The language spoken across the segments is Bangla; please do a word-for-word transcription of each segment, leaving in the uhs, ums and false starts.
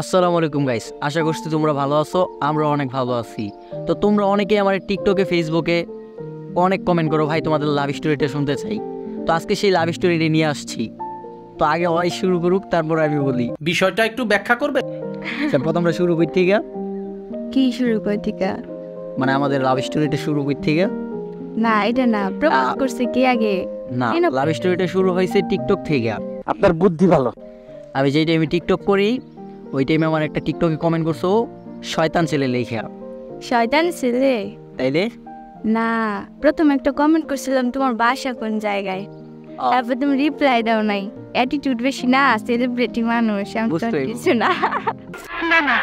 আসসালামু আলাইকুম গাইস, আশা করছি তোমরা ভালো আছো। আমরা অনেক ভালো আছি। তো তোমরা অনেকেই আমার টিকটকে ফেসবুকে অনেক কমেন্ট করো, ভাই তোমাদের লাভ স্টোরিটা শুনতে চাই। তো আজকে সেই লাভ স্টোরিটা নিয়ে আসছি। তো আগে ওই শুরু করুক, তারপর আমি বলি। বিষয়টা একটু ব্যাখ্যা করবে? প্রথমটা শুরু করি থেকে। কি শুরু করি থেকে? মানে আমাদের লাভ স্টোরিটা শুরু করি থেকে। না এটা না, প্রপোজ করছে কি আগে? না, লাভ স্টোরিটা শুরু হয়েছে টিকটক থেকে। আপনার বুদ্ধি ভালো। আমি যেই টাইমে টিকটক করি ওই টাইমে আমার একটা টিকটকে কমেন্ট করছো শয়তান ছেলে লেখা। শয়তান ছেলে? তাইলে না, প্রথমে একটা কমেন্ট করছিলাম তোমার বাসা কোন জায়গায়, তারপর তুমি রিপ্লাই দাও নাই। অ্যাটিটিউড বেশি না, সেলিব্রিটি মানুষ, আমি তো কিছু না। না না,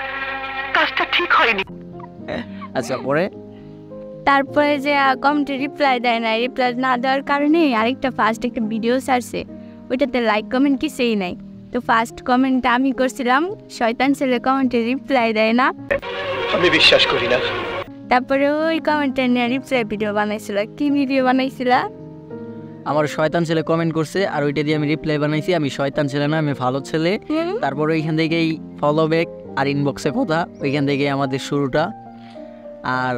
কাজটা ঠিক হয়নি। আচ্ছা পরে? তারপরে যে কমেন্টে রিপ্লাই দেয় না, রিপ্লাই না দেওয়ার কারণে আরেকটা ফার্স্ট একটা ভিডিও ছাড়ছে, ওইটাতে লাইক কমেন্ট কিছুই নাই। তো ফার্স্ট কমেন্টটা আমি করছিলাম শয়তান ছেলে, কমেন্টে রিপ্লাই দেয় না, আমি বিশ্বাস করি না। তারপরে ওই কমেন্টটা নিয়ে রিপ্লাই ভিডিও বানাইছিল। কি ভিডিও বানাইছিল? আমার শয়তান ছেলে কমেন্ট করছে আর ওইটা দিয়ে আমি রিপ্লাই বানাইছি, আমি শয়তান ছেলে না, আমি ভালো ছেলে। তারপরে ওইখান থেকেই ফলো ব্যাক আর ইনবক্সে কথা, ওইখান থেকেই আমাদের শুরুটা। আর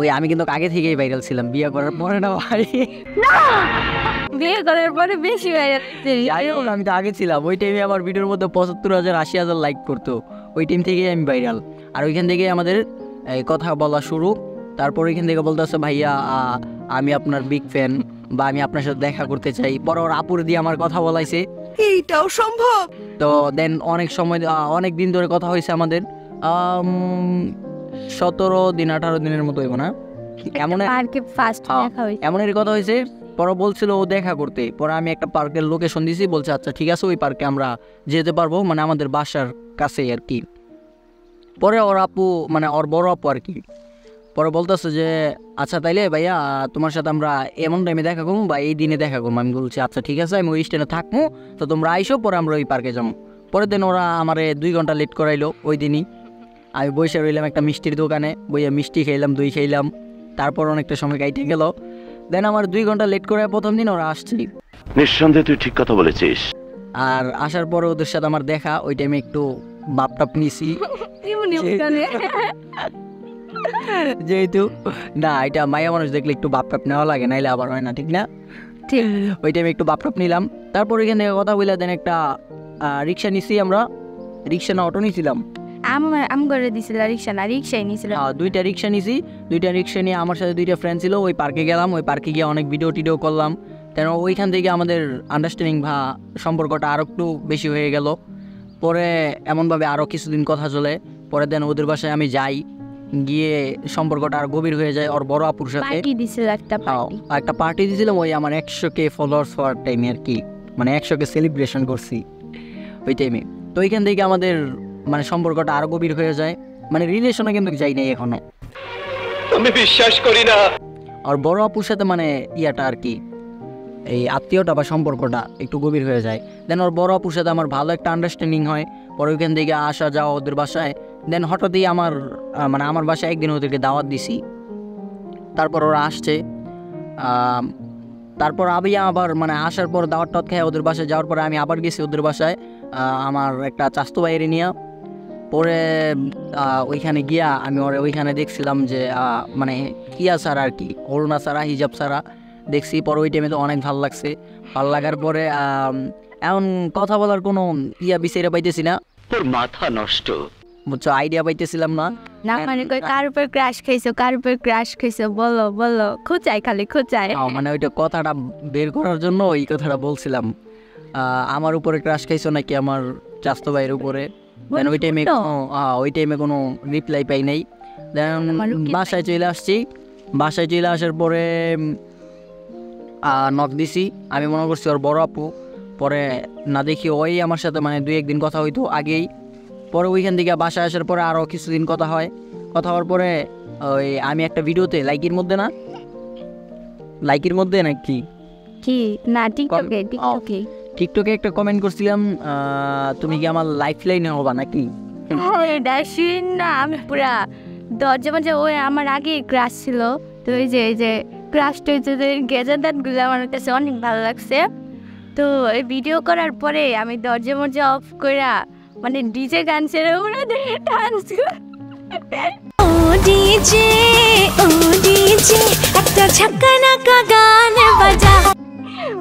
ওই আমি কিন্তু আগে থেকেই ভাইরাল ছিলাম, বিয়ে করার পরে না ভাই। বিয়ে করার পরে বেশি ভাইরাল ছিলাম, আমি তো আগে ছিলাম। ওই টাইমে আমার ভিডিওর মধ্যে পঁচাত্তর হাজার আশি হাজার লাইক করতো, ওই টাইম থেকেই আমি ভাইরাল। আর ওইখান থেকেই আমাদের কথা বলা শুরু। তারপর ওইখান থেকে বলতে আসছে ভাইয়া আমি আপনার বিগ ফ্যান, বা আমি আপনার সাথে দেখা করতে চাই। পরে ওর আপুর দিয়ে আমার কথা বলাইছে, এইটাও সম্ভব। তো দেন অনেক সময় অনেক দিন ধরে কথা হয়েছে আমাদের, সতেরো দিন আঠারো দিনের মতো হইব না এমন এমন এর কথা হয়েছে। পরে বলছিল ও দেখা করতে, পরে আমি একটা পার্কের লোকেশন দিয়েছি, বলছে আচ্ছা ঠিক আছে ওই পার্কে আমরা যেতে পারবো, মানে আমাদের বাসার কাছেই আর কি। পরে ওর আপু মানে ওর বড় আপু আর কি পরে বলতেছে যে আচ্ছা তাইলে ভাইয়া তোমার সাথে আমরা এমন টাইমে দেখা করবো বা এই দিনে দেখা করবো। আমি বলছি আচ্ছা ঠিক আছে আমি ওই স্ট্যান্ডে থাকবো, তো তোমরা আইসো, পরে আমরা ওই পার্কে যাবো। পরের দিন ওরা আমার দুই ঘন্টা লেট করাইলো। ওই দিনই আমি বসে রইলাম একটা মিষ্টির দোকানে, বইয়ে মিষ্টি খেলাম, দই খেলাম। তারপর অনেকটা সময় কাইটে গেল। দেন আমার দুই ঘন্টা লেট করে প্রথম দিন ওরা আসছি। নিঃসন্দেহে তুই ঠিক কথা বলেছিস। আর আসার পরে ওদের সাথে আমার দেখা, ওই টাইমে একটু বাপটাপ নিছি, যেহেতু না এটা মায়া মানুষ দেখলে একটু বাপটাপ নেওয়া লাগে, নাইলে আবার হয় না, ঠিক না? ঠিক ওই টাইমে একটু বাপটাপ নিলাম। তারপর ওইখানে কথা বলে দেন একটা রিক্সা নিছি, আমরা রিক্সা না অটো নিয়েছিলাম, আমার আমি করে দিয়েছিল রিক্সা না রিক্সাই নিয়েছিল। দুইটা রিক্সা নিয়েছি, দুইটা রিক্সা নিয়ে আমার সাথে দুইটা ফ্রেন্ড ছিল, ওই পার্কে গেলাম। ওই পার্কে গিয়ে অনেক ভিডিও টিডিও করলাম, কেন ওইখান থেকে আমাদের আন্ডারস্ট্যান্ডিং বা সম্পর্কটা আরও একটু বেশি হয়ে গেল। পরে এমনভাবে আরও কিছুদিন কথা চলে। পরে দেন ওদের বাসায় আমি যাই, গিয়ে সম্পর্কটা আর গভীর হয়ে যায়। ওর বড় আপুর সাথে একটা পার্টি দিয়েছিলাম, ওই আমার একশো কে ফলোয়ার্স হওয়ার টাইমে আর কি, মানে একশো কে সেলিব্রেশন করছি ওই টাইমে। তো ওইখান থেকে আমাদের মানে সম্পর্কটা আরো গভীর হয়ে যায়, মানে রিলেশনে কিন্তু যাই নাই এখনো, আমি বিশ্বাস করি না। আর বড় আপুর সাথে মানে ইয়াটা আর কি, এই আত্মীয়তা বা সম্পর্কটা একটু গভীর হয়ে যায়। দেন ওর বড় আপুর সাথে আমার ভালো একটা আন্ডারস্ট্যান্ডিং হয়। পরে ওইখান থেকে আসা যাওয়া ওদের বাসায়। দেন হঠাৎই আমার মানে আমার বাসায় একদিন ওদেরকে দাওয়াত দিছি, তারপর ওরা আসছে। তারপর আমি আবার মানে আসার পর দাওয়াত টাওয়াত খাই ওদের বাসায় যাওয়ার পরে আমি আবার গেছি ওদের বাসায় আমার একটা চাচতো ভাইয়ের নিয়ে। পরে ওইখানে গিয়া আমি ওর ওইখানে দেখছিলাম যে মানে কিয়া সারা আর কি, করুণা সারা, হিজাব সারা দেখছি। পরে ওই টাইমে তো অনেক ভালো লাগছে। ভালো লাগার পরে এমন কথা বলার কোনো ইয়া বিচারে পাইতেছি না, তোর মাথা নষ্ট, বুঝছো, আইডিয়া পাইতেছিলাম না। না মানে কার উপর ক্রাশ খাইছো, কার উপর ক্রাশ খাইছো, বলো বলো, খোঁচাই খালি খোঁচাই। মানে ওইটা কথাটা বের করার জন্য ওই কথাটা বলছিলাম, আমার উপরে ক্রাশ খাইছো নাকি আমার চাচতো ভাইয়ের উপরে। দেন ওই টাইমে ওই টাইমে কোনো রিপ্লাই পাই নাই। দেন বাসায় চলে আসছি। বাসায় চলে আসার পরে নক দিছি, আমি মনে করছি ওর বড় আপু। পরে না দেখি ওই আমার সাথে মানে দুই একদিন কথা হইতো আগেই। পরে ওইখান থেকে বাসায় আসার পরে আরও কিছুদিন কথা হয়। কথা হওয়ার পরে ওই আমি একটা ভিডিওতে লাইকের মধ্যে না লাইকের মধ্যে না কি কি না টিকটকে টিকটকে টিকটকে একটা কমেন্ট করছিলাম, তুমি কি আমার লাইফ লাইনে হবা নাকি। না আমি পুরা দরজা মাঝে ওই আমার আগে ক্রাশ ছিল, তো ওই যে এই যে ক্রাশটা গেজার দাঁতগুলো আমার কাছে অনেক ভালো লাগছে। তো এই ভিডিও করার পরে আমি দরজা মরজা অফ করে মানে ডিজে গান ছেড়ে ওরা দেখে ডান্স করে। ও ডিজে ও ডিজে একটা ঝাঁকানাকা গান বাজা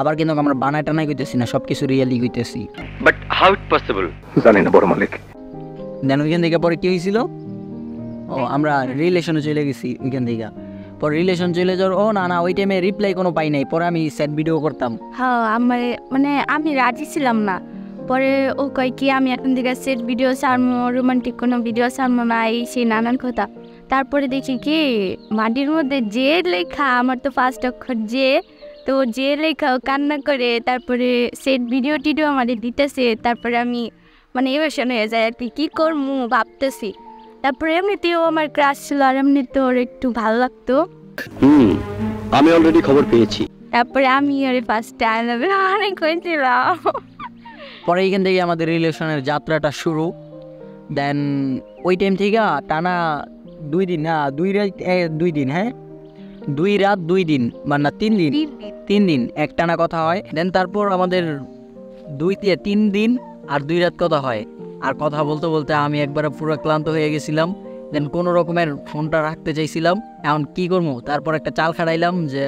আবার কিন্তু আমরা বানায় টানাই কইতেছি না, সবকিছু রিয়েলি কইতেছি। বাট হাউ ইট পসিবল জানি না বড় মালিক। দেন ওইখান থেকে পরে কি হয়েছিল, ও আমরা রিলেশনে চলে গেছি। ওইখান থেকে পর রিলেশন চলে যাওয়ার ও না না ওই টাইমে রিপ্লাই কোনো পাই নাই, পরে আমি স্যাড ভিডিও করতাম। হ্যাঁ আমার মানে আমি রাজি ছিলাম না, পরে ও কয় কি আমি এখন থেকে স্যাড ভিডিও ছাড়বো, রোমান্টিক কোনো ভিডিও ছাড়বো না, এই সেই নানান কথা। তারপরে দেখি কি মাটির মধ্যে যে লেখা, আমার তো ফার্স্ট অক্ষর যে, তো যে লেখা ও কান্না করে, তারপরে স্যাড ভিডিও টিডিও আমাদের দিতেছে। তারপরে আমি মানে ইমোশন হয়ে যায় আর কি, কী করবো ভাবতেছি। তারপরে এমনিতেও আমার ক্রাশ ছিল আর এমনিতে ওর একটু ভালো লাগতো। হুম আমি অলরেডি খবর পেয়েছি। তারপরে আমি আরে ফার্স্ট টাইম অনেক হয়েছিলাম। পরে এইখান থেকে আমাদের রিলেশনের যাত্রাটা শুরু। দেন ওই টাইম থেকে টানা দুই দিন না দুই রাত দুই দিন হ্যাঁ দুই রাত দুই দিন মানে না তিন দিন তিন দিন এক টানা কথা হয়। দেন তারপর আমাদের দুই তিন দিন আর দুই রাত কথা হয়। আর কথা বলতে বলতে আমি একবার পুরো ক্লান্ত হয়ে গেছিলাম। দেন কোনো রকমের ফোনটা রাখতে চাইছিলাম, এখন কী করবো। তারপর একটা চাল খাড়াইলাম যে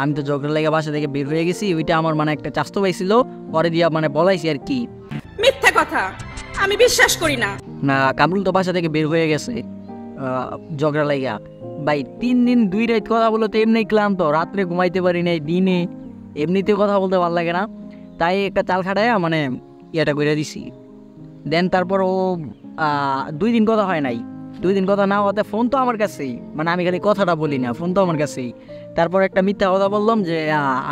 আমি তো ঝগড়া লেগে বাসা থেকে বের হয়ে গেছি, ওইটা আমার মানে একটা চাস্তো পাইছিল, পরে দিয়া মানে বলাইছি আর কি। মিথ্যা কথা আমি বিশ্বাস করি না। না কামরুল তো বাসা থেকে বের হয়ে গেছে ঝগড়া লেগে। ভাই তিন দিন দুই রাত কথা বলো তো এমনি ক্লান্ত, রাত্রে ঘুমাইতে পারি নাই, দিনে এমনিতে কথা বলতে ভালো লাগে না, তাই একটা চাল খাড়াইয়া মানে ইয়েটা করে দিছি। দেন তারপর ও দুই দিন কথা হয় নাই, দুই দিন কথা না হতে ফোন তো আমার কাছেই, মানে আমি খালি কথাটা বলি না, ফোন তো আমার কাছেই। তারপর একটা মিথ্যা কথা বললাম যে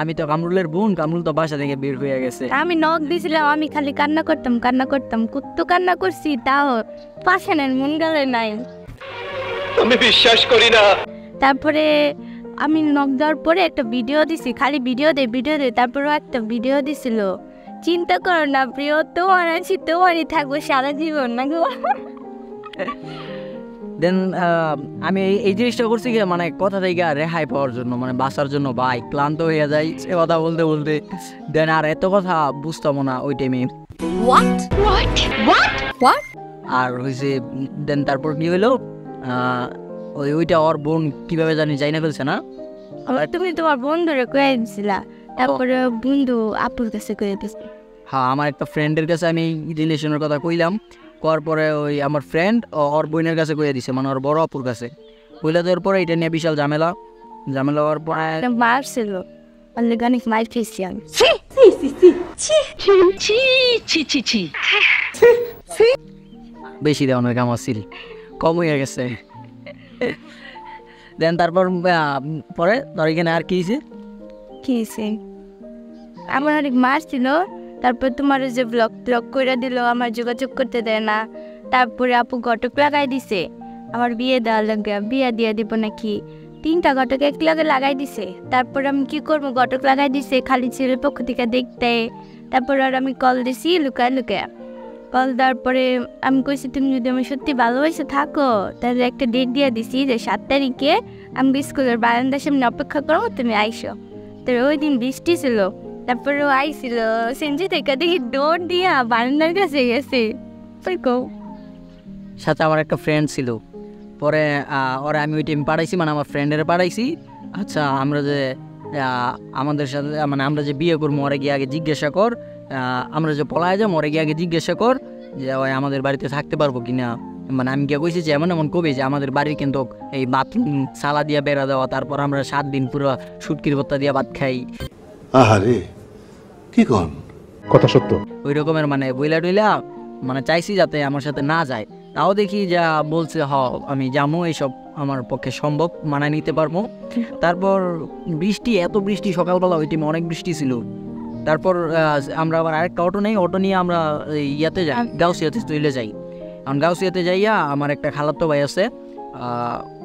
আমি তো কামরুলের বোন, কামরুল তো বাসা থেকে বের হয়ে গেছে। আমি নক দিয়েছিলাম, আমি খালি কান্না করতাম কান্না করতাম, কুত্তু কান্না করছি, তাও পাশে নেন মন গেলে নাই, আমি বিশ্বাস করি না। তারপরে আমি নক দেওয়ার পরে একটা ভিডিও দিছি, খালি ভিডিও দে ভিডিও দে। তারপরেও একটা ভিডিও দিছিল, চিন্তা করো না প্রিয় তোমার আছি তোমারই থাকবো সারা জীবন না গো। দেন আমি এই জিনিসটা করছি কি মানে কথা থেকে রেহাই পাওয়ার জন্য, মানে বাঁচার জন্য। ভাই ক্লান্ত হয়ে যায় সে কথা বলতে বলতে। দেন আর এত কথা বুঝতাম না ওই টাইমে। আর হয়েছে দেন তারপর কি হলো, ওই ওইটা ওর বোন কীভাবে জানি যাই না ফেলছে না। তুমি তোমার বন্ধুরা কয়ে দিয়েছিলা, তারপরে বন্ধু আপুর কাছে কয়ে দিয়েছি। হ্যাঁ আমার একটা ফ্রেন্ডের কাছে আমি রিলেশনের কথা কইলাম, করার পরে ওই আমার ফ্রেন্ড ওর বোনের কাছে কয়ে দিছে, মানে ওর বড় আপুর কাছে কইলা। দেওয়ার পরে এটা নিয়ে বিশাল ঝামেলা ঝামেলা হওয়ার পরে মার ছিল অর্গানিক মাইল খেয়েছি আমি। বেশি দেওয়ানোর কাম আসছিল, কম হয়ে গেছে। দেন তারপর পরে ধর এখানে আর কি খেয়েছে আমার অনেক মার ছিল। তারপর তোমার যে ব্লক ব্লক করে দিল, আমার যোগাযোগ করতে দেয় না। তারপরে আপু ঘটক লাগাই দিছে আমার বিয়ে দেওয়ার লাগে, বিয়ে দিয়ে দিব নাকি, তিনটা ঘটক এক লাগে লাগাই দিছে। তারপর আমি কি করবো, ঘটক লাগাই দিছে খালি ছেলের পক্ষ থেকে দেখতে। তারপর আর আমি কল দিছি লুকায় লুকায় কল। তারপরে আমি কইছি তুমি যদি আমি সত্যি ভালোবাসে থাকো তাহলে একটা ডেট দিয়ে দিছি যে সাত তারিখে আমি স্কুলের বারান্দার সামনে অপেক্ষা করো তুমি আইসো। তো ওই দিন বৃষ্টি ছিল, তারপরে ও আইছিল সেঞ্জি থেকে, দেখি দৌড় দিয়া বারান্দার কাছে গেছে। সাথে আমার একটা ফ্রেন্ড ছিল, পরে ওরা আমি ওই টাইম পাঠাইছি, মানে আমার ফ্রেন্ডের পাঠাইছি। আচ্ছা আমরা যে আমাদের সাথে মানে আমরা যে বিয়ে করবো ওরা গিয়ে আগে জিজ্ঞাসা কর, আমরা যে পলায় যাবো ওরা গিয়ে আগে জিজ্ঞাসা কর যে ওই আমাদের বাড়িতে থাকতে পারবো কি না। মানে আমি গিয়ে কইছি যে এমন এমন কবি যে আমাদের বাড়ি কিন্তু এই বাথরুম সালা দিয়ে বেড়া দেওয়া, তারপর আমরা সাত দিন পুরো শুটকির ভর্তা দিয়ে ভাত খাই। আহারে কি কোন কথা সত্য ওই রকমের মানে বইলা টইলা মানে চাইছি যাতে আমার সাথে না যায়, তাও দেখি যা বলছে হ আমি যামো, এইসব আমার পক্ষে সম্ভব মানায় নিতে পারবো। তারপর বৃষ্টি, এত বৃষ্টি সকালবেলা, ওই টাইমে অনেক বৃষ্টি ছিল। তারপর আমরা আবার আরেকটা অটো নেই, অটো নিয়ে আমরা ইয়াতে যাই গাউসিয়াতে চলে যাই। এখন গাউসিয়াতে যাইয়া আমার একটা খালাতো ভাই আছে,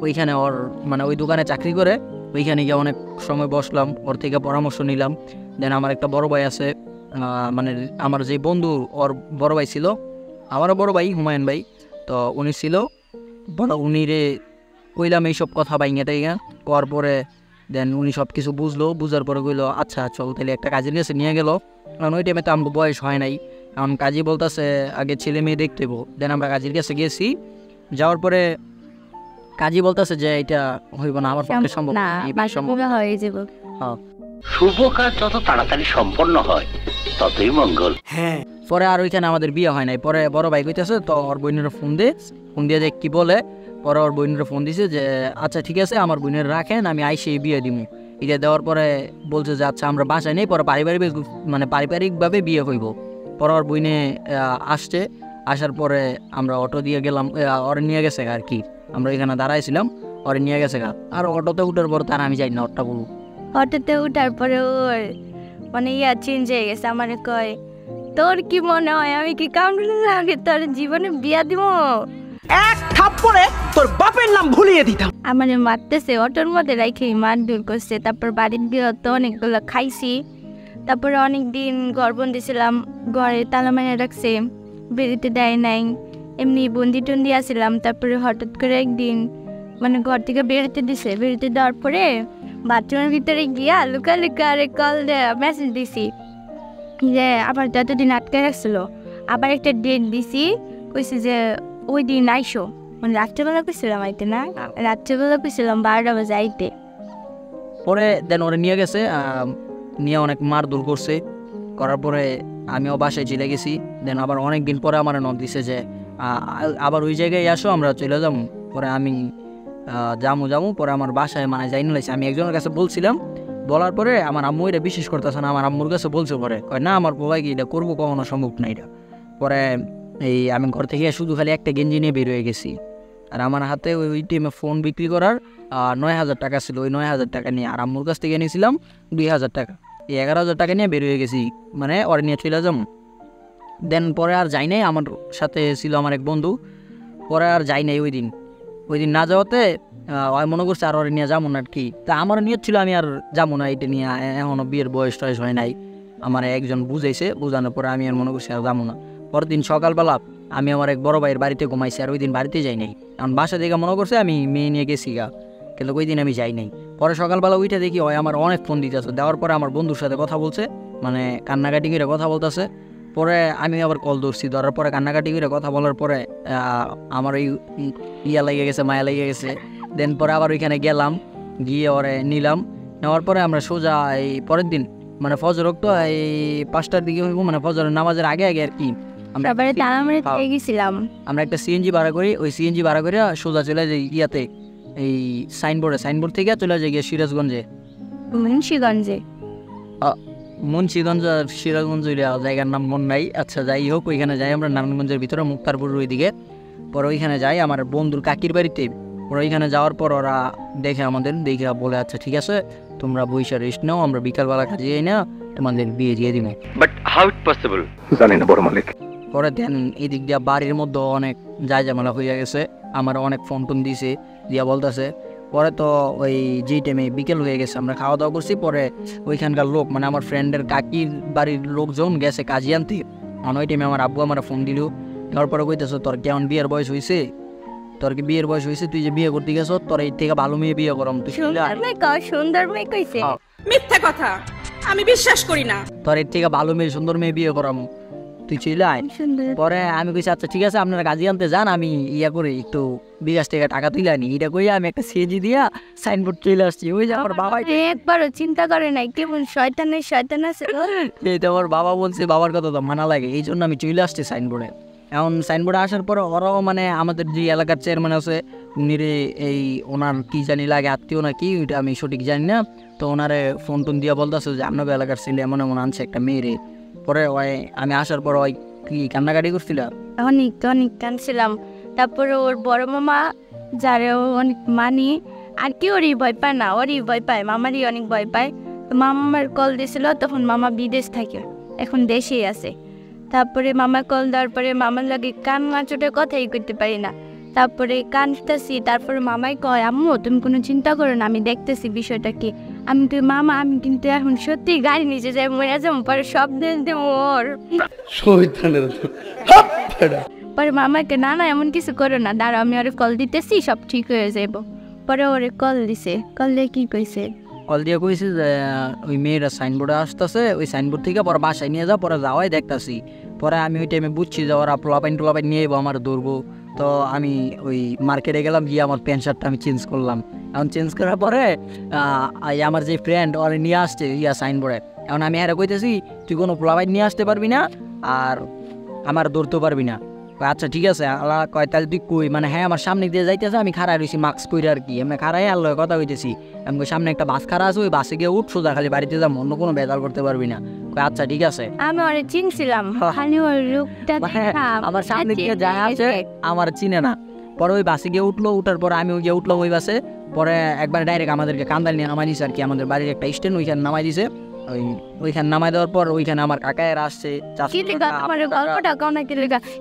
ওইখানে ওর মানে ওই দোকানে চাকরি করে, ওইখানে গিয়ে অনেক সময় বসলাম, ওর থেকে পরামর্শ নিলাম। দেন আমার একটা বড় ভাই আছে, মানে আমার যে বন্ধু ওর বড় ভাই ছিল, আমারও বড় ভাই হুমায়ুন ভাই, তো উনি ছিল বড়, উনি রে কইলাম এইসব কথা বাইঙ্গা টাইঙ্গা করার পরে দেন উনি সব কিছু বুঝলো, বুঝার পরে কইলো আচ্ছা চল তাহলে একটা কাজে নিয়েছে, নিয়ে গেল। কারণ ওই টাইমে তো আমার বয়স হয় নাই, কারণ কাজী বলতেছে আগে ছেলে মেয়ে দেখতেব। দেন আমরা কাজীর কাছে গেছি, যাওয়ার পরে কাজী বলতেছে যে এটা হইব না, আমার পক্ষে সম্ভব না, সম্ভব হয় যাব। হ্যাঁ, শুভ কাজ যত তাড়াতাড়ি সম্পন্ন হয় ততই মঙ্গল। হ্যাঁ, পরে আর ওইখানে আমাদের বিয়ে হয় নাই। পরে বড় ভাই কইতেছে তো ওর বোনেরা ফোন দে, ফোন দিয়ে যে কি বলে, পরে ওর বোনেরা ফোন দিছে যে আচ্ছা ঠিক আছে আমার বোনের রাখেন, আমি আইসে বিয়ে দিব। এটা দেওয়ার পরে বলছে যে আচ্ছা আমরা বাসায় নেই, পরে পারিবারিক মানে পারিবারিকভাবে বিয়ে হইব। পরে ওর বোনে আসছে, আসার পরে আমরা অটো দিয়ে গেলাম, ওর নিয়ে গেছে আর কি, আমরা এখানে দাঁড়াইছিলাম, ওর নিয়ে গেছে গা। আর অটোতে উঠার পর তার আমি যাই না, অটোটা বলবো অটোতে উঠার পরে ওর মানে ইয়া চেঞ্জ হয়ে গেছে। আমার কয় তোর কি মনে হয় আমি কি কামড়ে লাগে তোর জীবনে বিয়া দিব? এক থাপ্পড়ে তোর বাপের নাম ভুলিয়ে দিতাম। আমারে মারতেছে, অটোর মধ্যে রাইখে মারধর করছে। তারপর বাড়ির গিয়ে তো অনেকগুলো খাইছি, তারপরে অনেকদিন ঘরবন্দি ছিলাম, ঘরে তালা মেরে রাখছে, বেরিতে দেয় নাই, এমনি বন্দি টন্দি আসছিলাম। তারপরে হঠাৎ করে একদিন মানে ঘর থেকে বেরোতে দিছে, বেরোতে দেওয়ার পরে বাথরুমের ভিতরে গিয়া লুকা লুকা আরে কল দেয়া মেসেজ দিছি যে আবার যতদিন আটকে রাখছিল আবার একটা ডেট দিছি, কইছি যে ওই দিন আইসো, মানে রাত্রেবেলা কইছিলাম আইতে না, রাত্রেবেলা কইছিলাম বারোটা বাজে আইতে। পরে দেন ওরা নিয়ে গেছে, নিয়ে অনেক মারধর করছে, করার পরে আমিও বাসায় চলে গেছি। দেন আবার অনেক দিন পরে আমার নক দিছে যে আবার ওই জায়গায় আসো, আমরা চলে যাবো। পরে আমি জামু জামু পরে আমার বাসায় মানে যাই নিলাইছি, আমি একজনের কাছে বলছিলাম, বলার পরে আমার আম্মু এটা বিশ্বাস করতেছে না, আমার আম্মুর কাছে বলছে, পরে কয় না আমার বাবা কি এটা করবো, কখনো সম্ভব না এটা। পরে এই আমি ঘর থেকে শুধু খালি একটা গেঞ্জি নিয়ে বের হয়ে গেছি, আর আমার হাতে ওই টাইমে ফোন বিক্রি করার নয় হাজার টাকা ছিল, ওই নয় হাজার টাকা নিয়ে আর আম্মুর কাছ থেকে নিয়েছিলাম দুই হাজার টাকা, এই এগারো হাজার টাকা নিয়ে বের হয়ে গেছি, মানে ওর নিয়ে চলে যাম। দেন পরে আর যাই নাই, আমার সাথে ছিল আমার এক বন্ধু, পরে আর যাই নাই। ওই দিন ওই দিন না যাওয়াতে মনে করছে আর ওর নিয়ে যাবো না আর কি, তা আমার নিয়ত ছিল আমি আর যাবো না এটা নিয়ে, এখনও বিয়ের বয়স টয়স হয় নাই। আমার একজন বুঝাইছে, বোঝানোর পরে আমি আর মনে করছি আর যাবো না। পরের দিন সকালবেলা আমি আমার এক বড় ভাইয়ের বাড়িতে ঘুমাইছি, আর ওই দিন বাড়িতে যাই নাই, কারণ বাসা থেকে মনে করছে আমি মেয়ে নিয়ে গেছি গা, কিন্তু ওই দিন আমি যাই নাই। পরে সকালবেলা উঠে দেখি হয় আমার অনেক ফোন দিতেছে, দেওয়ার পরে আমার বন্ধুর সাথে কথা বলছে, মানে কান্নাকাটি করে কথা বলতেছে। পরে আমি আবার কল ধরছি, ধরার পরে কান্নাকাটি করে কথা বলার পরে আমার ওই ইয়া লেগে গেছে, মায়া লেগে গেছে। দেন পরে আবার ওইখানে গেলাম, গিয়ে ওরে নিলাম, নেওয়ার পরে আমরা সোজা এই পরের দিন মানে ফজর তো এই পাঁচটার দিকে হইব, মানে ফজর নামাজের আগে আগে আর কি, আমরা আমরা একটা সিএনজি ভাড়া করি, ওই সিএনজি ভাড়া করে সোজা চলে যাই ইয়াতে এই সাইনবোর্ডে, সাইনবোর্ড থেকে চলে যাই গিয়ে সিরাজগঞ্জে, মুন্সিগঞ্জে, মুন্সিগঞ্জ আর সিরাজগঞ্জ জায়গার নাম মন নাই। আচ্ছা যাই হোক, ওইখানে যাই আমরা নারায়ণগঞ্জের ভিতরে মুক্তারপুরের ওই দিকে। পরে ওইখানে যাই আমার বন্ধুর কাকির বাড়িতে, পরে ওইখানে যাওয়ার পর ওরা দেখে আমাদের, দেখে বলে আচ্ছা ঠিক আছে তোমরা বৈশা রেস্ট নাও, আমরা বিকালবেলা কাজে যাই না, তোমাদের বিয়ে দিয়ে দিব। বাট হাউ ইট পসিবল জানি না বড় মালিক। পরে দেন এদিক দিয়ে বাড়ির মধ্যে অনেক যায় জামেলা হয়ে গেছে, আমার অনেক ফোন টোন দিয়েছে, দিয়া বলতেছে। পরে তো ওই যেই টাইমে বিকেল হয়ে গেছে, আমরা খাওয়া দাওয়া করছি, পরে ওইখানকার লোক মানে আমার ফ্রেন্ডের কাকির বাড়ির লোকজন গেছে কাজী আনতে। আর ওই টাইমে আমার আব্বু আমার ফোন দিল, দেওয়ার পরে কইতেছে তোর কেমন বিয়ের বয়স হয়েছে, তোর কি বিয়ের বয়স হয়েছে, তুই যে বিয়ে করতে গেছ তোর এর থেকে ভালো মেয়ে বিয়ে করম, তুই সুন্দর মেয়ে কইছে। মিথ্যা কথা আমি বিশ্বাস করি না, তোর এর থেকে ভালো মেয়ে সুন্দর মেয়ে বিয়ে করম তুই চলে আয়। পরে আমি কইছি আচ্ছা ঠিক আছে আপনারা কাজী আনতে যান, আমি ইয়া করে একটু বিকাশ থেকে টাকা তুলে আনি। এটা কই আমি একটা সিএনজি দিয়া সাইনবোর্ড চলে আসছি। ওই যে আমার বাবা একবারও চিন্তা করে নাই, কেমন শয়তানের শয়তান আছে। এই তো আমার বাবা বলছে, বাবার কথা তো মানা লাগে, এই জন্য আমি চলে আসছি সাইনবোর্ডে। এখন সাইনবোর্ডে আসার পরে ওরাও মানে আমাদের যে এলাকার চেয়ারম্যান আছে উনি রে এই ওনার কী জানি লাগে আত্মীয় না কি, ওইটা আমি সঠিক জানি না, তো ওনারে ফোন টোন দিয়া বলতেছে যে আপনার এলাকার ছেলে এমন এমন আনছে একটা মেয়েরে। পরে ওই আমি আসার পর ওই কি কান্নাকাটি করছিল, অনেক অনেক কানছিলাম। তারপরে ওর বড় মামা যারে অনেক মানি আর কি, ওরই ভয় পায় না, ওরই ভয় পায়, মামারই অনেক ভয় পায়। তো মামার কল দিয়েছিল, তখন মামা বিদেশ থাকে, এখন দেশেই আছে। তারপরে মামা কল দেওয়ার পরে মামার লাগে কান নাচোটে কথাই করতে পারি না। তারপরে কাঁদতেছি, তারপরে মামাই কয়, আম্মু তুমি কোনো চিন্তা করো না, আমি দেখতেছি বিষয়টা কি। আমি তো মামা আমি কিন্তু এখন সত্যি গাড়ি নিচে যাই মরে যাবো, পরে সব দিনতে ওর পরে মামাকে না না এমন কিছু করো না, দাঁড়া আমি ওরে কল দিতেছি সব ঠিক হয়ে যাবো। পরে ওরে কল দিছে, কল দিয়ে কি কইছে, কল দিয়ে কইছে যে ওই মেয়েরা সাইনবোর্ডে আসতেছে, ওই সাইনবোর্ড থেকে পরে বাসায় নিয়ে যাও, পরে যাওয়াই দেখতেছি। পরে আমি ওই টাইমে বুঝছি যে ওরা পোলাপাইন টোলাপাইন নিয়ে যাবো আমার দৌড়বো। তো আমি ওই মার্কেটে গেলাম, গিয়ে আমার প্যান্ট শার্টটা আমি চেঞ্জ করলাম। এখন চেঞ্জ করার পরে আমার যে ফ্রেন্ড ওরা নিয়ে আসছে ইয়া সাইনবোর্ডে, এখন আমি এরা কইতেছি তুই কোনো পোলাপাইন নিয়ে আসতে পারবি না আর আমার দৌড়তেও পারবি না। আচ্ছা ঠিক আছে, আল্লাহ কয় তাহলে তুই কই, মানে হ্যাঁ আমার সামনে দিয়ে যাইতেছে, আমি খাড়াই রয়েছি মাস্ক পরে আর কি, আমি খাড়াই আল্লাহ কথা কইতেছি, আমি সামনে একটা বাস খাড়া আছে ওই বাসে গিয়ে উঠ, সোজা খালি বাড়িতে যাবো, অন্য কোনো বেজাল করতে পারবি না। আচ্ছা ঠিক আছে, আমি ওরে চিনছিলাম, খালি ওই লোকটা আমার সামনে দিয়ে যায় আছে, আমার চিনে না। পরে ওই বাসে গিয়ে উঠলো, উঠার পরে আমি গিয়ে উঠলাম ওই বাসে, পরে একবার ডাইরেক্ট আমাদেরকে কান্দাল নিয়ে নামাই দিয়েছে আর কি, আমাদের বাড়ির একটা স্ট্যান্ড ওইখানে নামাই দিছে। ওই ওইখানে নামাই দেওয়ার পর ওইখানে আমার কাকায়ের আসছে,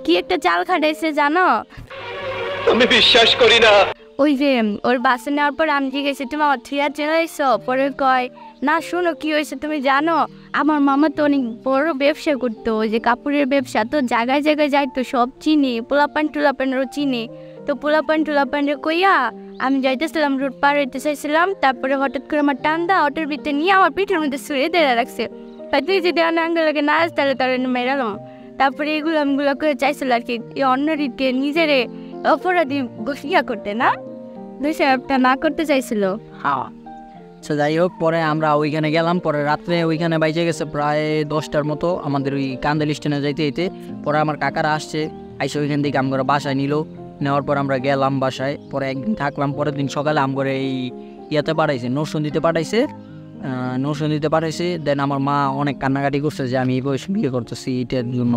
কি একটা চাল খাটাইছে জানো, আমি বিশ্বাস করি না। ওই যে ওর বাসে নেওয়ার পর আমি ঠিক আছে তুমি আমার থিয়া চেনাইছো, পরে কয় না শোনো কি হয়েছে তুমি জানো, আমার মামা তো অনেক বড় ব্যবসা করতো, ওই যে কাপড়ের ব্যবসা, তো জায়গায় জায়গায় যাইতো, সব চিনি, পোলাপান টোলাপানেরও চিনি। তো পোলাপান টোলাপানরে কইয়া আমি যাইতেছিলাম, রোড পার হইতে চাইছিলাম, তারপরে হঠাৎ করে আমার টান্দা অটোর ভিতরে নিয়ে আমার পিঠের মধ্যে ছুঁড়ে দেয়া রাখছে, তুই যদি আঙ্গলকে না আসতে তাহলে তাহলে মেরালো। তারপরে এগুলো আমগুলো করে চাইছিল আর কি, অন্য দিকে নিজের অপরাধী ঘোষিয়া করতে না দুই সাহেবটা না করতে চাইছিল। হ্যাঁ আচ্ছা যাই হোক, পরে আমরা ওইখানে গেলাম, পরে রাত্রে ওইখানে বাইজে গেছে প্রায় দশটার মতো আমাদের ওই কান্দাল স্টেশনে যাইতে যেতে। পরে আমার কাকারা আসছে, আইসে ওইখান থেকে আমরা বাসায় নিল, নেওয়ার পর আমরা গেলাম বাসায়, পরে একদিন থাকলাম। পরের দিন সকালে আমার এই ইয়াতে পাঠাইছে, নৌসন্দিতে পাঠাইছে, নৌসন্দিতে পাঠাইছে। দেন আমার মা অনেক কান্নাকাটি করছে যে আমি এই বয়স বিয়ে করতেছি এটার জন্য,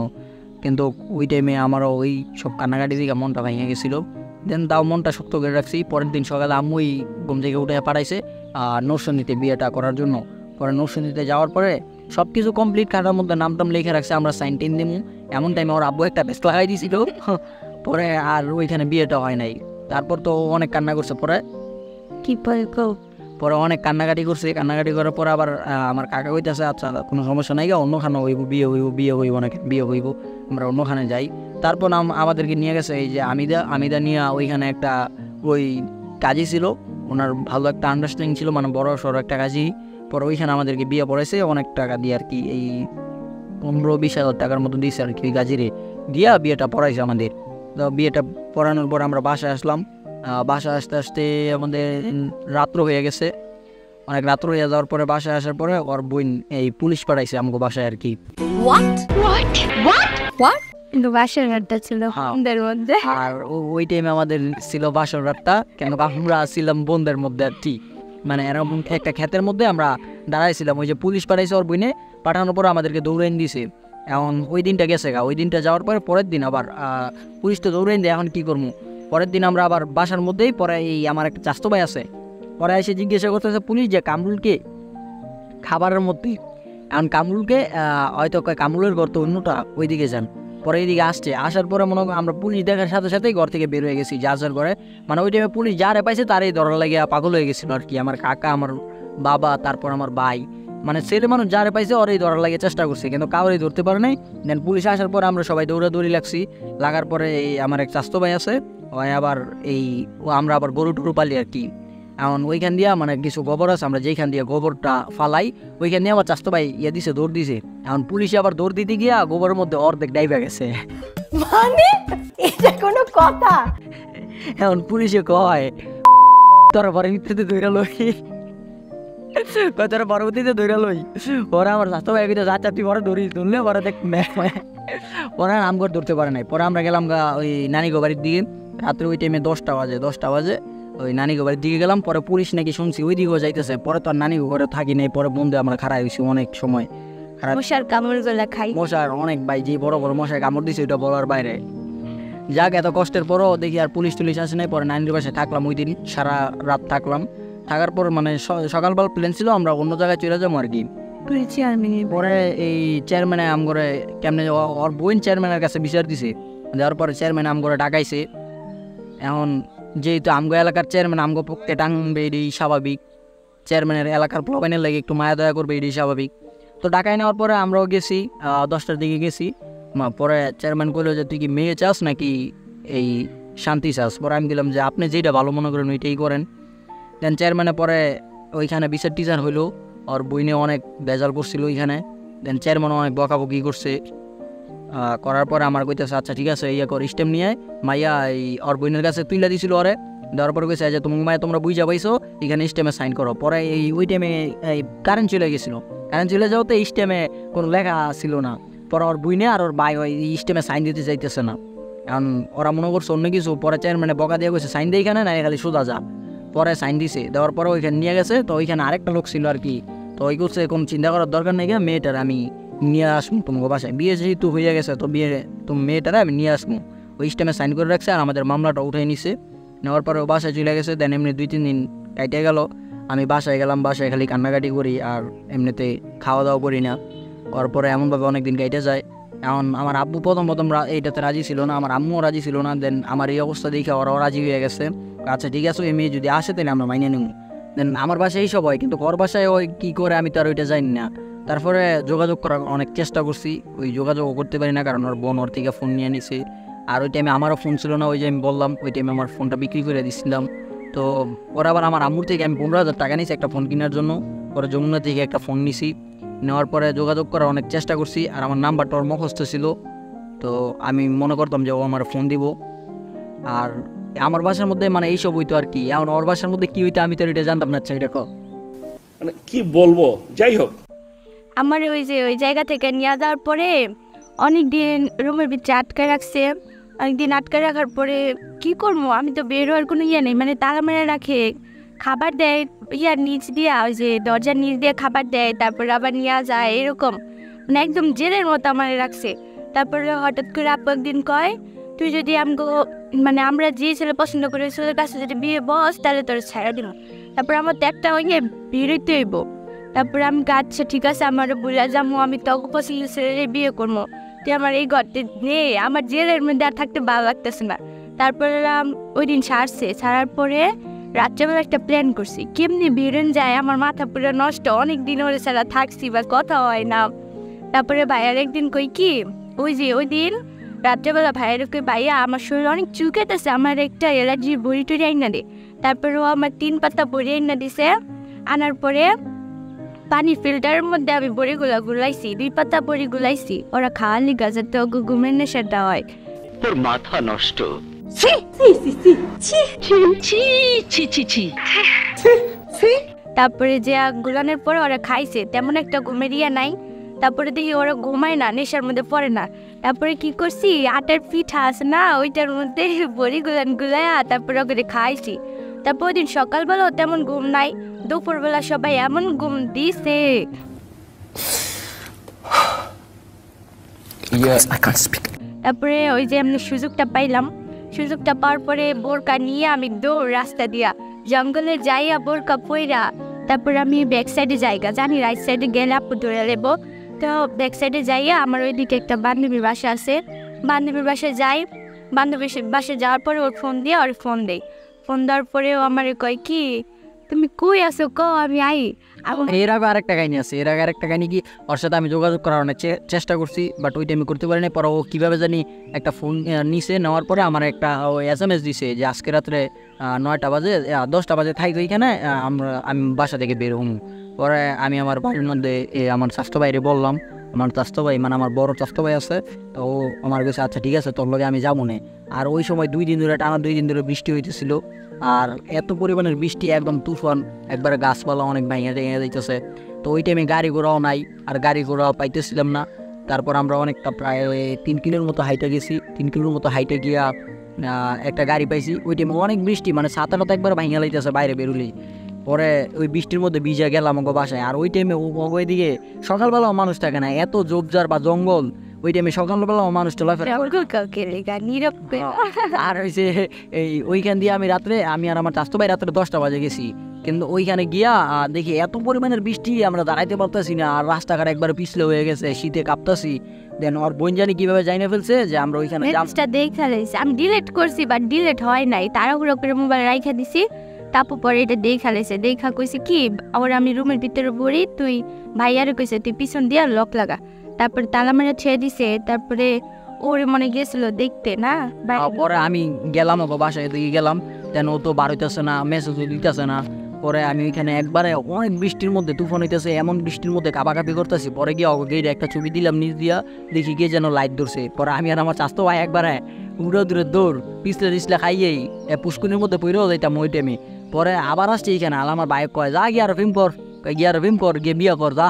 কিন্তু ওই টাইমে আমারও ওই সব কান্নাকাটি দিকে মনটা ভেঙে গেছিলো। দেন তাও মনটা শক্ত করে রাখছি। পরের দিন সকালে আম্মুই ঘুম থেকে উঠে পাঠাইছে আর নৌসন্দিতে বিয়েটা করার জন্য। পরে নৌসন্দিতে যাওয়ার পরে সব কিছু কমপ্লিট, খাতার মধ্যে নাম টাম লিখে রাখছে, আমরা সাইন টেন দিব। এমন টাইমে ওর আব্বু একটা ব্যস্ত লাগাই দিয়েছিল, পরে আর ওইখানে বিয়েটা হয় নাই। তারপর তো অনেক কান্না করছে, পরে কি পরে অনেক কান্নাকাটি করছে। কান্নাকাটি করার পরে আবার আমার কাকা কইতেছে আচ্ছা কোনো সমস্যা নাই গা, অন্যখানে হইব বিয়ে হইব বিয়ে হইব অনেক বিয়ে হইব, আমরা অন্যখানে যাই। তারপর আমাদেরকে নিয়ে গেছে এই যে আমিদা, আমিদা নিয়ে ওইখানে একটা ওই কাজী ছিল, ওনার ভালো একটা আন্ডারস্ট্যান্ডিং ছিল, মানে বড় সড়ো একটা কাজী। পরে ওইখানে আমাদেরকে বিয়ে পড়েছে অনেক টাকা দিয়ে আর কি, এই পনেরো বিশ হাজার টাকার মতো দিয়েছে আর কি ওই কাজিরে, দিয়া বিয়েটা পড়াইছে আমাদের। তো বিয়েটা পড়ানোর পর আমরা বাসায় আসলাম, বাসায় আসতে আসতে আমাদের রাত্র হয়ে গেছে, অনেক রাত্র হয়ে যাওয়ার পরে বাসায় আসার পরে ওর বোন এই পুলিশ পাঠাইছে আমাকে বাসায় আর কি। কিন্তু বাসর রাতটা ছিল বন্ধের মধ্যে, আর ওই টাইমে আমাদের ছিল বাসর রাতটা, কেন আমরা ছিলাম বন্ধের মধ্যে আর কি, মানে এরকম একটা ক্ষেতের মধ্যে আমরা দাঁড়াইছিলাম। ওই যে পুলিশ পাঠাইছে ওর বোনে, পাঠানোর পর আমাদেরকে দৌড়াই দিয়েছে। এখন ওই দিনটা গেছে গা, ওই দিনটা যাওয়ার পরে পরের দিন আবার পুলিশ তো দৌড়াই দেয়, এখন কী করবো। পরের দিন আমরা আবার বাসার মধ্যেই, পরে এই আমার একটা চাচতো ভাই আছে, পরে এসে জিজ্ঞাসা করতেছে পুলিশ যে কামরুলকে খাবারের মধ্যে, এখন কামরুলকে হয়তো কামরুলের ঘর তো অন্যটা ওইদিকে যান। পরে এইদিকে আসছে, আসার পরে মনে আমরা পুলিশ দেখার সাথে সাথেই ঘর থেকে বের হয়ে গেছি যার যার ঘরে, মানে ওই টাইমে পুলিশ যারে পাইছে তারই ধরা লাগিয়ে পাগল হয়ে গেছিলো আর কি। আমার কাকা, আমার বাবা, তারপর আমার ভাই, মানে ছেলে মানুষ যারে পাইছে ওরাই ধরার লাগে চেষ্টা করছে, কিন্তু কাউরে ধরতে পারে নাই। দেন পুলিশ আসার পর আমরা সবাই দৌড়াদৌড়ি লাগছি, লাগার পরে এই আমার এক চাচতো ভাই আছে, ওই আবার এই আমরা আবার গরু টুরু পালি আর কি। এখন ওইখান দিয়ে মানে কিছু গোবর আছে, আমরা যেইখান দিয়ে গোবরটা ফালাই ওইখান দিয়ে আবার চাচতো ভাই ইয়ে দিছে, দৌড় দিছে। এখন পুলিশ আবার দৌড় দিতে গিয়া গোবরের মধ্যে অর্ধেক ডাইবা গেছে, মানে এটা কোনো কথা। এখন পুলিশে কয় তোর পরে ইত্যাদি ধরে লই, কতর পরবর্তীতে ধরে লই। ওরা আমার চাচতো ভাই যাচ্ছে তুই বড় ধরিস, ধরলে বড় দেখ ওরা আমগর ধরতে পারে নাই। পরে আমরা গেলাম ওই নানি গোবাড়ির দিকে, রাত্রে ওই টাইমে দশটা বাজে, দশটা বাজে ওই নানি গোবাড়ির দিকে গেলাম। পরে পুলিশ নাকি শুনছি ওই দিকেও যাইতেছে, পরে তো আর নানি ঘরে থাকি নাই, পরে বন্ধু আমরা খাড়া হয়েছি অনেক সময়, মশার কামড় গুলা খাই, মশার অনেক ভাই যে বড় বড় মশার কামড় দিয়েছে ওইটা বলার বাইরে। যাক এত কষ্টের পরও দেখি আর পুলিশ টুলিশ আসে নাই, পরে নানির বাসায় থাকলাম ওই দিন সারা রাত থাকলাম। থাকার পর মানে সকালবেলা প্ল্যান ছিল আমরা অন্য জায়গায় চলে যাবো আর কি, পেরেছি আমি। পরে এই চেয়ারম্যানে আম করে কেমনে ওর বোন চেয়ারম্যানের কাছে বিচার দিছে, দেওয়ার পরে চেয়ারম্যান আম করে ডাকাইছে। এখন যেহেতু আমগো এলাকার চেয়ারম্যান আমগো পক্ষে টাঙবে এটাই স্বাভাবিক, চেয়ারম্যানের এলাকার প্রবাইনের লাগে একটু মায়া দয়া করবে এটাই স্বাভাবিক। তো ডাকাই নেওয়ার পরে আমরাও গেছি, দশটার দিকে গেছি। পরে চেয়ারম্যান কইল যে তুই কি মেয়ে চাস নাকি এই শান্তি চাস? পরে আমি বললাম যে আপনি যেটা ভালো মনে করেন ওইটাই করেন। দেন চেয়ারম্যানের পরে ওইখানে বিচার টিচার হইলো, আর বইনে অনেক বেজাল করছিল ওইখানে। দেন চেয়ারম্যানও অনেক বকাবকি করছে, করার পরে আমার কইতেছে আচ্ছা ঠিক আছে ইয়া কর স্টেম নিয়ে মাইয়া এই ওর বইনের কাছে তুইলা দিছিল। ওরে দেওয়ার পরে কইছে যে তুমি মাইয়া তোমরা বুঝা পাইছো, এখানে স্টেমে সাইন করো। পরে এই ওই টাইমে এই কারেন্ট চলে গেছিলো, কারেন্ট চলে যাওয়াতে স্টেমে কোনো লেখা ছিল না। পরে ওর বইনে আর ওর বাই ওই স্টেমে সাইন দিতে চাইতেছে না, কারণ ওরা মনে করছে অন্য কিছু। পরে চেয়ারম্যানে বকা দিয়ে গেছে সাইন দিয়ে এখানে না খালি সোজা যা। পরে সাইন দিছে, দেওয়ার পরে ওইখানে নিয়ে গেছে। তো ওইখানে আরেকটা লোক ছিল আর কি, তো ওই করছে কোন চিন্তা করার দরকার নেই, মেয়েটার আমি নিয়ে আসবো তোমার বাসায়, বিয়ে যেহেতু হয়ে গেছে তো বিয়ে তুমি মেয়েটারা আমি নিয়ে আসবো। ওই স্টেমে সাইন করে রাখছে আর আমাদের মামলাটা উঠিয়ে নিছে। নেওয়ার পরে ও বাসায় চলে গেছে। দেন এমনি দুই তিন দিন কাটিয়ে গেল, আমি বাসায় গেলাম, বাসায় খালি কান্নাকাটি করি আর এমনিতে খাওয়া দাওয়া করি না। ওর পরে এমনভাবে অনেক দিন কাটিয়ে যায়। এখন আমার আব্বু প্রথম প্রথম এইটাতে রাজি ছিল না, আমার আম্মুও রাজি ছিল না। দেন আমার এই অবস্থা দেখে ওরাও রাজি হয়ে গেছে, আচ্ছা ঠিক আছে এই মেয়ে যদি আসে তাহলে আমরা মাইনে নেব। দেন আমার বাসায় এইসব হয়, কিন্তু ওর বাসায় ওই কী করে আমি তো আর ওইটা জানি না। তারপরে যোগাযোগ করার অনেক চেষ্টা করছি, ওই যোগাযোগও করতে পারি না, কারণ ওর বোন ওর থেকে ফোন নিয়ে নিছে। আর ওই টাইমে আমারও ফোন ছিল না, ওই যে আমি বললাম ওই টাইমে আমার ফোনটা বিক্রি করে দিচ্ছিলাম। তো ওরা আবার আমার আম্মুর থেকে আমি পনেরো হাজার টাকা নিয়েছি একটা ফোন কেনার জন্য। পরে যমুনা থেকে একটা ফোন নিছি, নেওয়ার পরে যোগাযোগ করার অনেক চেষ্টা করছি। আর আমার নাম্বারটা ওর মুখস্থ ছিল, তো আমি মনে করতাম যে ও আমার ফোন দিব। আর আমার বাসার মধ্যে মানে এইসব হইতো আর কি। এখন ওর বাসার মধ্যে কি হইতো আমি তো এটা জানতাম না। আচ্ছা এটা মানে কি বলবো, যাই হোক আমার ওই যে ওই জায়গা থেকে নিয়ে যাওয়ার পরে অনেক দিন রুমের ভিতরে আটকে রাখছে। অনেকদিন আটকে রাখার পরে কি করবো আমি তো বের হওয়ার কোনো ইয়ে নেই, মানে তারা মেরে রাখে, খাবার দেয় ইয়ার নিচ দিয়ে, ওই যে দরজার নিচ দিয়ে খাবার দেয়, তারপরে আবার নিয়ে যায়, এরকম মানে একদম জেলের মতো আমার রাখছে। তারপরে হঠাৎ করে আপু একদিন কয় তুই যদি আমগো মানে আমরা যে ছেলে পছন্দ করি ওই ছেলের কাছে যদি বিয়ে বস তাহলে তোর ছাড়া দিব। তারপরে আমার তো একটা ওই বেরোইতে হইব। তারপরে আমি আচ্ছা ঠিক আছে আমার বুঝা যাবো আমি তখন পছন্দ ছেলের বিয়ে করবো, তুই আমার এই ঘরটি নেই, আমার জেলের মধ্যে আর থাকতে ভালো লাগতেছে না। তারপরে ওই দিন ছাড়ছে, ছাড়ার পরে রাত্রেবেলা একটা প্ল্যান করছি কেমনি বেরোন যায়, আমার মাথা পুরো নষ্ট, অনেক দিন ওরে ছাড়া থাকছি বা কথা হয় না। তারপরে ভাইয়ার একদিন কই কি ওই যে ওই দিন রাত্রেবেলা ভাইয়ের কই ভাইয়া আমার শরীর অনেক চুকেতেছে, আমার একটা এলার্জির বড়ি টড়ি আইনা দে। তারপরে ও আমার তিন পাতা বড়ি আইনা দিছে, আনার পরে পানির ফিল্টারের মধ্যে আমি বড়িগুলো গুলাইছি, দুই পাতা বড়ি গুলাইছি, ওরা খাওয়ালি গাছের তো ঘুমের নেশার দেওয়া হয়। তোর মাথা নষ্ট, তারপরে যে গুলানোর পরে ওরা খাইছে, তেমন একটা ঘুমের ইয়া নাই। তারপরে দেখি ওরা ঘুমায় না, নেশার মধ্যে পড়ে না। তারপরে কি করছি আটার পিঠা আছে না ওইটার মধ্যে বড়ি গুলান গুলায়া তারপরে ওকে খাইছি। তারপর ওই দিন সকালবেলাও তেমন ঘুম নাই, দুপুরবেলা সবাই এমন ঘুম দিছে। তারপরে ওই যে আমি সুযোগটা পাইলাম, সুযোগটা পাওয়ার পরে বোরকা নিয়ে আমি দৌড় রাস্তা দিয়া জঙ্গলে যাইয়া বোরকা পইরা, তারপরে আমি ব্যাক সাইডে জায়গা জানি রাইট সাইডে গেলে আপু ধরে নেব। তো ব্যাক সাইডে যাইয়া আমার ওইদিকে একটা বান্ধবীর বাসা আছে, বান্ধবীর বাসায় যাই, বান্ধবীর বাসায় যাওয়ার পরে ওর ফোন দিয়ে ওর ফোন দেই, ফোন দেওয়ার পরেও আমার কয় কি তুমি কই আসো কও আমি আই। এর আগে আরেকটা কাহিনী আছে, এর আগে আরেকটা কাহিনী কি ওর সাথে আমি যোগাযোগ করার অনেক চেষ্টা করছি বাট ওইটা আমি করতে পারিনি। পরে ও কীভাবে জানি একটা ফোন নিছে, নেওয়ার পরে আমার একটা এস এম এস দিছে যে আজকে রাত্রে নয়টা বাজে দশটা বাজে থাকবে এইখানে, আমরা আমি বাসা থেকে বের হবো। পরে আমি আমার বাড়ির মধ্যে আমার স্বাস্থ্য বাইরে বললাম, আমার স্বাস্থ্য ভাই মানে আমার বড় স্বাস্থ্য ভাই আছে, তো ও আমার কাছে আচ্ছা ঠিক আছে তোর লগে আমি যাবো না। আর ওই সময় দুই দিন ধরে টানা দুই দিন ধরে বৃষ্টি হইতেছিল, আর এত পরিমাণের বৃষ্টি একদম তুফান, একবারে গাছপালা অনেক ভেঙে ভেঙে যাইতেছে। তো ওই টাইমে গাড়ি ঘোড়াও নাই, আর গাড়ি ঘোড়াও পাইতেছিলাম না। তারপর আমরা অনেকটা প্রায় তিন কিলোর মতো হাইটে গেছি, তিন কিলোর মতো হাইটে গিয়া একটা গাড়ি পাইছি। ওই টাইমে অনেক বৃষ্টি মানে ছাতা টাতা একবার ভেঙে লাইতেছে বাইরে বেরোলেই। পরে ওই বৃষ্টির মধ্যে ভিজে গেলাম ওগো বাসায়। আর ওই টাইমে ওই দিকে সকালবেলাও মানুষ থাকে না, এত জোপঝাড় বা জঙ্গল, ওই টাইমে সকালবেলাও মানুষ চলাফেরা। আর হয়েছে এই ওইখান দিয়ে আমি রাত্রে আমি আর আমার চাচতো ভাই রাত্রে দশটা বাজে গেছি। কিন্তু ওইখানে গিয়া দেখি এত পরিমাণের বৃষ্টি, আমরা দাঁড়াইতে পারতেছি না, আর রাস্তাঘাট একবার পিছলে হয়ে গেছে, শীতে কাঁপতাছি। দেন ওর বোন জানি কিভাবে জানিয়ে ফেলছে যে আমরা ওইখানে জামটা দেখা লাইছি, আমি ডিলিট করছি বাট ডিলিট হয় নাই, তাড়াহুড়ো করে মোবাইল রাইখা দিছি। তারপর পরে এটা দেখা লাইছে, দেখা কইছে কি আর আমি রুমের ভিতরে পড়ি, তুই ভাইয়ারে কইছে তুই পিছন দিয়া লক লাগা, তারপরে তালা মেরে ছেড়ে দিছে। তারপরে ওর মনে গেছিল দেখতে না, পরে আমি গেলাম ওকে বাসায় দিকে গেলাম, তেন ও তো বার হইতেছে না, মেসেজ দিতেছে না। পরে আমি ওইখানে একবারে অনেক বৃষ্টির মধ্যে, তুফান হইতেছে, এমন বৃষ্টির মধ্যে কাঁপাকাঁপি করতেছি। পরে গিয়ে গেটে একটা ছবি দিলাম নিজ দিয়া, দেখি গিয়ে যেন লাইট ধরছে। পরে আমি আর আমার চাচতো ভাই একবারে উড়ে দূরে দৌড়, পিছলে টিছলে খাইয়েই পুষ্কুনির মধ্যে পড়েও যাইতাম ওই টাইমে। পরে আবার আসছে এইখানে, আর আমার বাইক কয় যা গিয়ে আর ভিম কর, গিয়ে আর ভিম কর, গিয়ে বিয়া কর, যা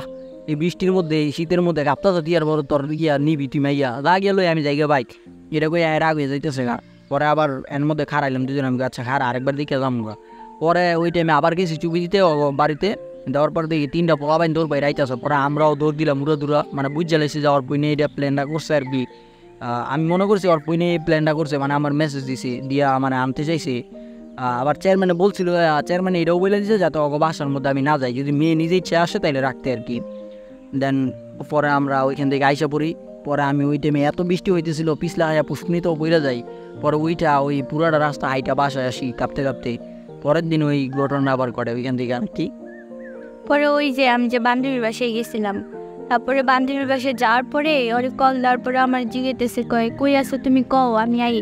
এই বৃষ্টির মধ্যে এই শীতের মধ্যে কাঁপতাছে, দিয়ার বড় তোর গিয়া নিবি তুই মাইয়া, যা গিয়ে লই আমি যাই গিয়ে বাইক, এটা কই রাগ হয়ে যাইতেছে। পরে আবার এর মধ্যে খারাইলাম দুজন, আমি আচ্ছা খারা আরেকবার দিকে যাম। পরে ওই টাইমে আবার গেছি চুপি দিতে বাড়িতে, দেওয়ার পর দেখি তিনটা পোলা বাইন দৌড় বাইরে আইতেছে। পরে আমরাও দৌড় দিলাম উড়া দুরা, মানে বুঝে লেছি যে ওর বইনে এটা প্ল্যানটা করছে আর কি। আমি মনে করছি ওর বইনে এই প্ল্যানটা করছে, মানে আমার মেসেজ দিছি দিয়া মানে আনতে চাইছি। আবার চেয়ারম্যানে বলছিল, চেয়ারম্যান এটাও বলে দিছে যাতে অগ বাসার মধ্যে আমি না যাই, যদি মেয়ে নিজে ইচ্ছে আসে তাইলে রাখতে আর কি। দেন পরে আমরা ওইখান থেকে আইসা পড়ি। পরে আমি ওই টাইমে এত বৃষ্টি হইতেছিল, পিছলা আয়া পুষ্কনিতেও বইরা যাই। পরে ওইটা ওই পুরাটা রাস্তা হাইটা বাসায় আসি কাঁপতে কাঁপতে। পরের দিন ওই ঘটনা আবার ঘটে ওইখান থেকে আর কি। পরে ওই যে আমি যে বান্ধবীর বাসায় গেছিলাম, তারপরে বান্ধবীর বাসায় যাওয়ার পরে ওর কল দেওয়ার পরে আমার জিজ্ঞেতেছে কয় কই আসো তুমি, কও আমি আই।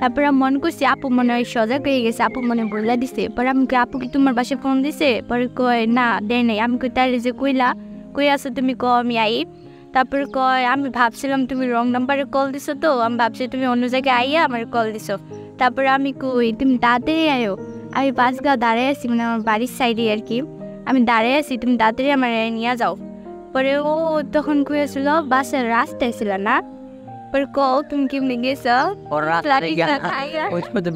তারপরে মনে করছি আপু মনে হয় সজাগ হয়ে গেছে, আপু মনে বলে দিছে। পরে আমি আপু কি তোমার বাসায় ফোন দিছে? পরে কয় না দেয় নাই। আমি কই তাহলে যে কইলা কই আসো তুমি, কও আমি আই। তারপরে কয় আমি ভাবছিলাম তুমি রং নাম্বারে কল দিছো, তো আমি ভাবছি তুমি অন্য জায়গায় আইয়া আমার কল দিছো। তারপরে আমি কই তুমি তাড়াতাড়ি আয়ো, আমি বাসগাঁও দাঁড়ায় আছি, মানে আমার বাড়ির সাইডে আর কি, আমি দাঁড়ায় আছি, তুমি তাড়াতাড়ি আমার নিয়ে যাও। পরে ও তখন কইছিল বাসের রাস্তায় ছিল না। পরে কও তুমি কেমনি গেছো?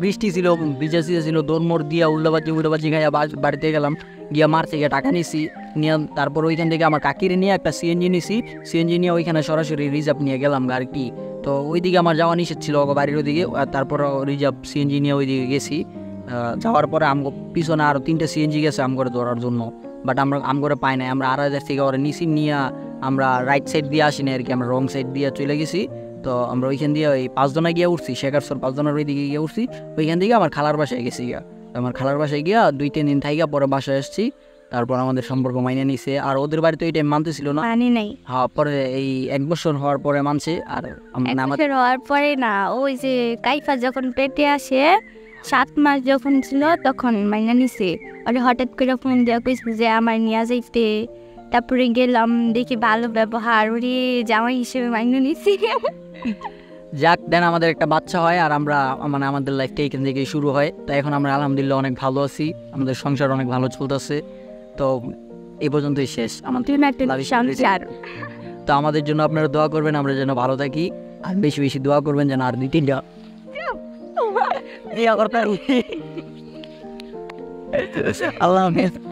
বৃষ্টি ছিল, ভিজা ছিল, দোরমোর দিয়া উল্লাবাজি উল্লাবাজি খাইয়া বাড়িতে গেলাম, গিয়া মার থেকে টাকা নিছি নিয়ে। তারপর ওইখান থেকে আমার কাকির নিয়ে একটা সিএনজি নিছি, সিএনজি নিয়ে ওইখানে সরাসরি রিজার্ভ নিয়ে গেলাম আর কি। তো ওইদিকে আমার যাওয়া নিষেধ ছিল বাড়ির ওইদিকে, তারপর রিজার্ভ সিএনজি নিয়ে ওইদিকে গেছি। যাওয়ার পরে আমগো পিছনে আরও তিনটা সিএনজি গেছে আমগরে ধরার জন্য, বাট আমরা আমগরে পাই নাই। আমরা আড়াই হাজার থেকে ওরা নিছি, নিয়ে আমরা রাইট সাইড দিয়ে আসি না আর কি, আমরা রং সাইড দিয়ে চলে গেছি। তো আমরা ওইখান দিয়ে ওই পাঁচজনা গিয়ে উঠছি, শেখারসর পাঁচজনের ওই দিকে গিয়ে উঠছি। ওইখান থেকে আমার খালার বাসায় গেছি, গিয়া আমার খালার বাসায় গিয়া দুই তিন দিন থাইকা পরে বাসায় আসছি। তারপর আমাদের সম্পর্ক মাইনে নিছে, আর ওদের বাড়িতে ওই টাইম মানতে ছিল না, হ্যাঁ। পরে এই এক বছর হওয়ার পরে মানছে, আর আমাদের হওয়ার পরে না, ওই যে কাইফা যখন পেটে আসে সাত মাস যখন ছিল তখন মাইনা নিছে। আর হঠাৎ করে ফোন দেওয়া কইছে যে আমার নিয়ে যাইতে, তারপরে গেলাম, দেখি ভালো ব্যবহার, ওরে জামাই হিসেবে মাইনা নিছি। যাক দেন আমাদের একটা বাচ্চা হয়, আর আমরা মানে আমাদের লাইফটা এখান থেকে শুরু হয়। তাই এখন আমরা আলহামদুলিল্লাহ অনেক ভালো আছি, আমাদের সংসার অনেক ভালো চলতেছে। তো এই পর্যন্তই শেষ আমাদের সংসার। তো আমাদের জন্য আপনারা দোয়া করবেন, আমরা যেন ভালো থাকি, আর বেশি বেশি দোয়া করবেন যেন আর দুই তিনটা Allah Hafiz।